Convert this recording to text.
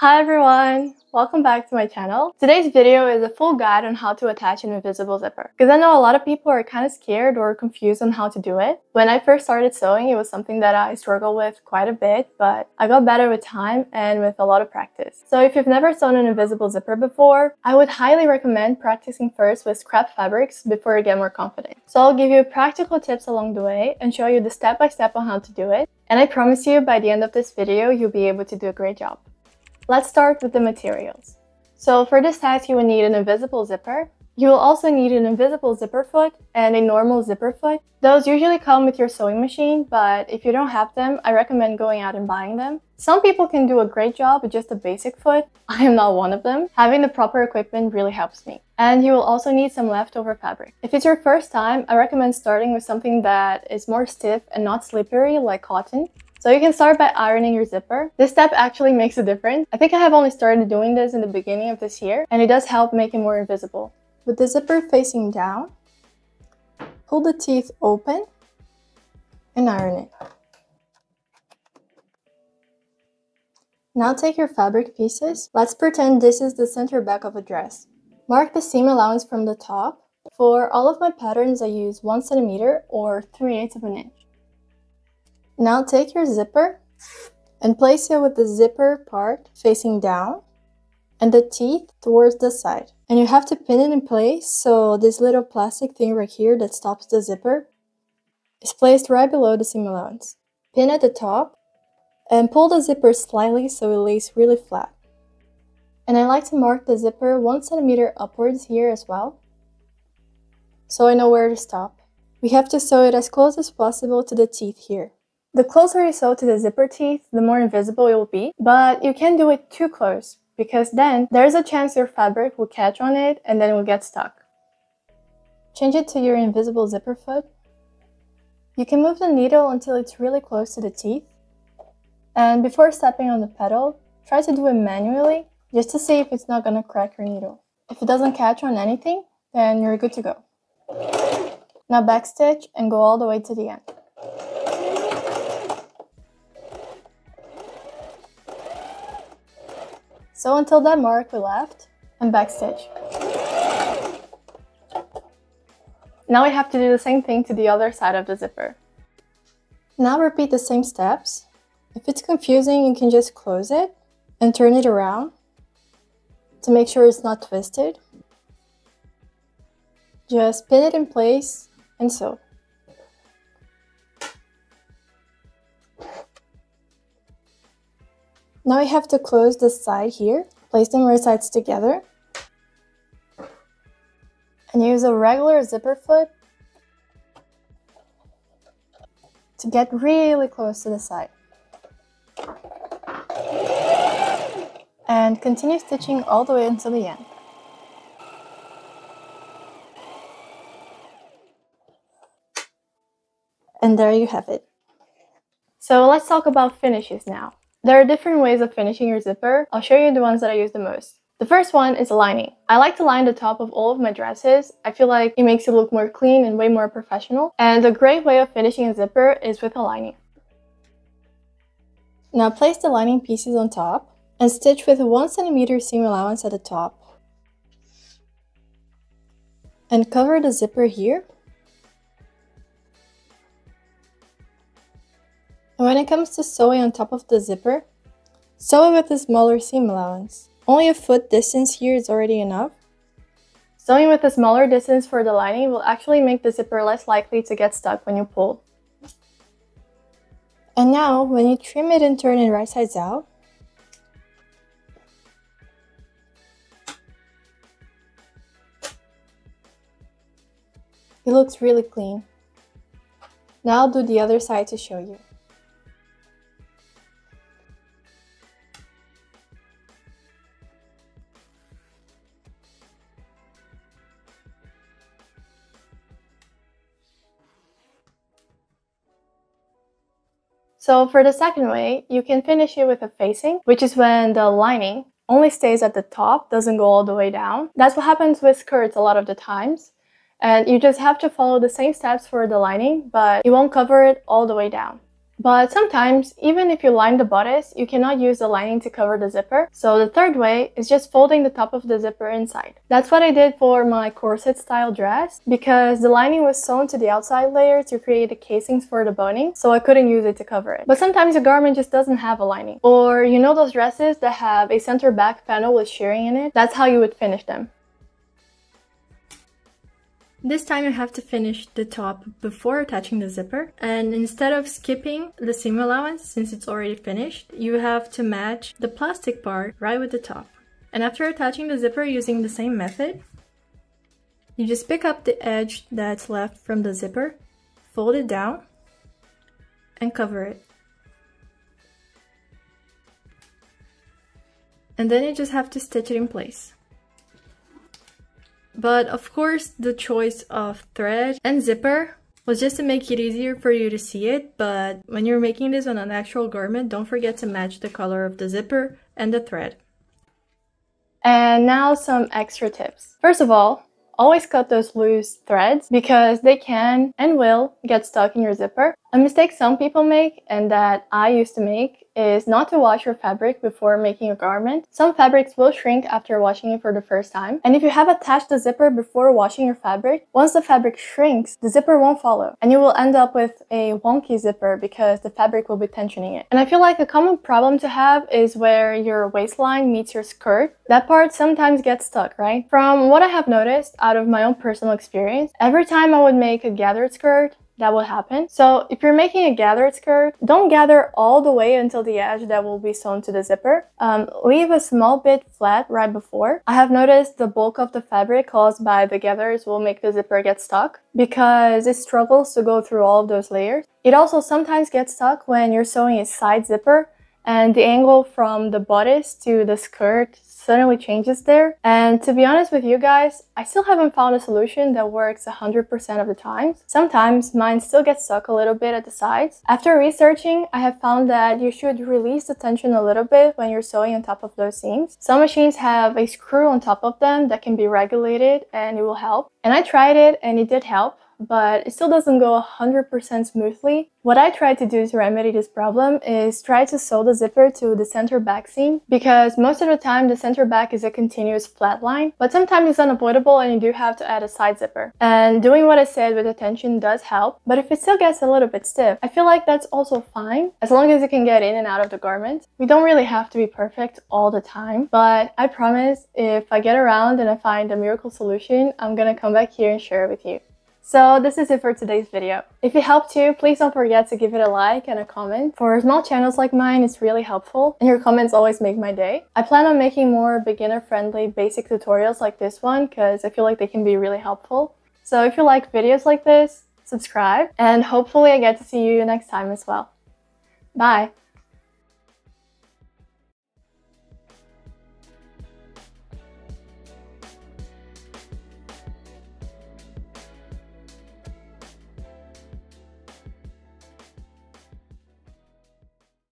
Hi everyone, welcome back to my channel. Today's video is a full guide on how to attach an invisible zipper, because I know a lot of people are kind of scared or confused on how to do it. When I first started sewing, it was something that I struggled with quite a bit, but I got better with time and with a lot of practice. So if you've never sewn an invisible zipper before, I would highly recommend practicing first with scrap fabrics before you get more confident. So I'll give you practical tips along the way and show you the step-by-step on how to do it. And I promise you, by the end of this video, you'll be able to do a great job. Let's start with the materials. So for this task, you will need an invisible zipper. You will also need an invisible zipper foot and a normal zipper foot. Those usually come with your sewing machine, but if you don't have them, I recommend going out and buying them. Some people can do a great job with just a basic foot. I am not one of them. Having the proper equipment really helps me. And you will also need some leftover fabric. If it's your first time, I recommend starting with something that is more stiff and not slippery, like cotton. So you can start by ironing your zipper. This step actually makes a difference. I think I have only started doing this in the beginning of this year, and it does help make it more invisible. With the zipper facing down, pull the teeth open and iron it. Now take your fabric pieces. Let's pretend this is the center back of a dress. Mark the seam allowance from the top. For all of my patterns, I use 1 centimeter or 3/8 of an inch. Now take your zipper and place it with the zipper part facing down and the teeth towards the side. And you have to pin it in place, so this little plastic thing right here that stops the zipper is placed right below the seam allowance. Pin at the top and pull the zipper slightly so it lays really flat. And I like to mark the zipper 1 centimeter upwards here as well, so I know where to stop. We have to sew it as close as possible to the teeth here. The closer you sew to the zipper teeth, the more invisible it will be, but you can't do it too close because then there's a chance your fabric will catch on it and then it will get stuck. Change it to your invisible zipper foot. You can move the needle until it's really close to the teeth. And before stepping on the pedal, try to do it manually just to see if it's not going to crack your needle. If it doesn't catch on anything, then you're good to go. Now backstitch and go all the way to the end. Sew until that mark we left and backstitch. Now we have to do the same thing to the other side of the zipper. Now repeat the same steps. If it's confusing, you can just close it and turn it around to make sure it's not twisted. Just pin it in place and sew. Now you have to close the side here, place them right sides together, and use a regular zipper foot to get really close to the side. And continue stitching all the way until the end. And there you have it. So let's talk about finishes now. There are different ways of finishing your zipper. I'll show you the ones that I use the most. The first one is lining. I like to line the top of all of my dresses. I feel like it makes it look more clean and way more professional. And a great way of finishing a zipper is with a lining. Now place the lining pieces on top and stitch with a 1 centimeter seam allowance at the top. And cover the zipper here. And when it comes to sewing on top of the zipper, sew it with a smaller seam allowance. Only a foot distance here is already enough. Sewing with a smaller distance for the lining will actually make the zipper less likely to get stuck when you pull. And now, when you trim it and turn it right sides out, it looks really clean. Now I'll do the other side to show you. So for the second way, you can finish it with a facing, which is when the lining only stays at the top, doesn't go all the way down. That's what happens with skirts a lot of the times. And you just have to follow the same steps for the lining, but you won't cover it all the way down. But sometimes, even if you line the bodice, you cannot use the lining to cover the zipper. So the third way is just folding the top of the zipper inside. That's what I did for my corset style dress, because the lining was sewn to the outside layer to create the casings for the boning, so I couldn't use it to cover it. But sometimes a garment just doesn't have a lining. Or you know those dresses that have a center back panel with shearing in it? That's how you would finish them. This time you have to finish the top before attaching the zipper, and instead of skipping the seam allowance since it's already finished, you have to match the plastic part right with the top. And after attaching the zipper using the same method, you just pick up the edge that's left from the zipper, fold it down, and cover it. And then you just have to stitch it in place. But of course, the choice of thread and zipper was just to make it easier for you to see it, but when you're making this on an actual garment, don't forget to match the color of the zipper and the thread. And now some extra tips. First of all, always cut those loose threads because they can and will get stuck in your zipper. A mistake some people make, and that I used to make, is not to wash your fabric before making a garment. Some fabrics will shrink after washing it for the first time, and if you have attached the zipper before washing your fabric, once the fabric shrinks, the zipper won't follow, and you will end up with a wonky zipper because the fabric will be tensioning it. And I feel like a common problem to have is where your waistline meets your skirt. That part sometimes gets stuck, right? From what I have noticed out of my own personal experience, every time I would make a gathered skirt, that will happen. So if you're making a gathered skirt, don't gather all the way until the edge that will be sewn to the zipper. Leave a small bit flat right before. I have noticed the bulk of the fabric caused by the gathers will make the zipper get stuck because it struggles to go through all of those layers. It also sometimes gets stuck when you're sewing a side zipper and the angle from the bodice to the skirt suddenly changes there. And to be honest with you guys, I still haven't found a solution that works 100% of the time. Sometimes mine still gets stuck a little bit at the sides. After researching, I have found that you should release the tension a little bit when you're sewing on top of those seams. Some machines have a screw on top of them that can be regulated and it will help. And I tried it and it did help, but it still doesn't go 100% smoothly. What I tried to do to remedy this problem is try to sew the zipper to the center back seam, because most of the time the center back is a continuous flat line, but sometimes it's unavoidable and you do have to add a side zipper. And doing what I said with the tension does help, but if it still gets a little bit stiff, I feel like that's also fine as long as it can get in and out of the garment. We don't really have to be perfect all the time, but I promise if I get around and I find a miracle solution, I'm gonna come back here and share it with you. So this is it for today's video. If it helped you, please don't forget to give it a like and a comment. For small channels like mine, it's really helpful, and your comments always make my day. I plan on making more beginner-friendly basic tutorials like this one because I feel like they can be really helpful. So if you like videos like this, subscribe, and hopefully I get to see you next time as well. Bye!